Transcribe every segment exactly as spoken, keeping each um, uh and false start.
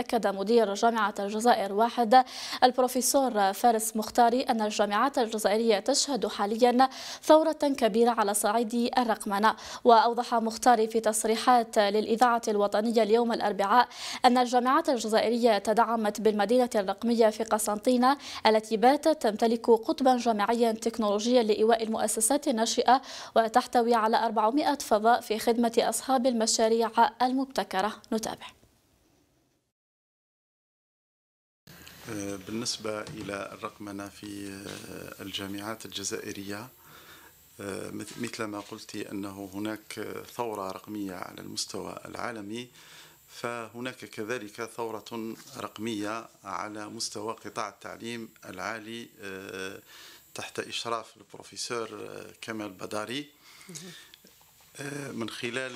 أكد مدير جامعة الجزائر واحد البروفيسور فارس مختاري أن الجامعات الجزائرية تشهد حاليا ثورة كبيرة على صعيد الرقمنة. وأوضح مختاري في تصريحات للإذاعة الوطنية اليوم الأربعاء أن الجامعات الجزائرية تدعمت بالمدينة الرقمية في قسنطينة التي باتت تمتلك قطبا جامعيا تكنولوجيا لإيواء المؤسسات الناشئة وتحتوي على أربعمائة فضاء في خدمة أصحاب المشاريع المبتكرة. نتابع. بالنسبة إلى الرقمنة في الجامعات الجزائرية، مثل ما قلت أنه هناك ثورة رقمية على المستوى العالمي، فهناك كذلك ثورة رقمية على مستوى قطاع التعليم العالي تحت إشراف البروفيسور كمال بداري من خلال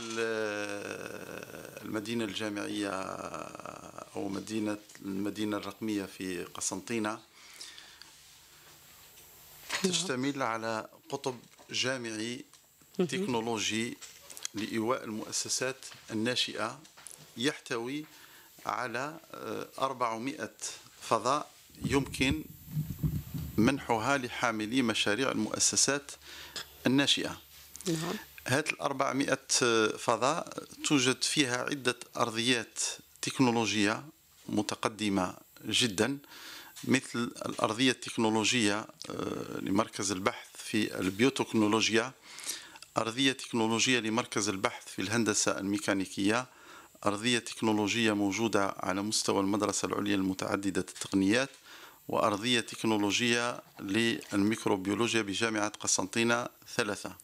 المدينة الجامعية أو مدينة المدينة الرقمية في قسنطينة. تشتمل على قطب جامعي تكنولوجي لإيواء المؤسسات الناشئة يحتوي على أربعمائة فضاء يمكن منحها لحاملي مشاريع المؤسسات الناشئة. هذه الأربعمائة فضاء توجد فيها عدة أرضيات تكنولوجية متقدمة جدا، مثل الأرضية التكنولوجية لمركز البحث في البيوتكنولوجيا، أرضية تكنولوجية لمركز البحث في الهندسة الميكانيكية، أرضية تكنولوجية موجودة على مستوى المدرسة العليا المتعددة التقنيات، وأرضية تكنولوجية للميكروبيولوجيا بجامعة قسنطينة ثلاثة.